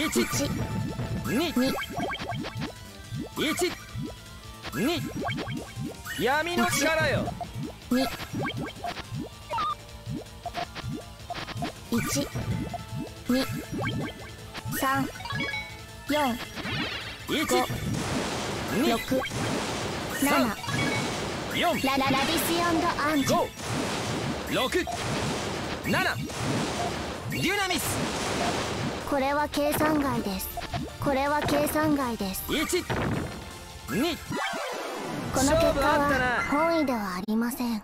1、2、闇の力よ。2、3、4、5、6、7、ララビシオンドアンジュ5、6、7、デュナミス。これは計算外です。これは計算外です。この結果は本意ではありません。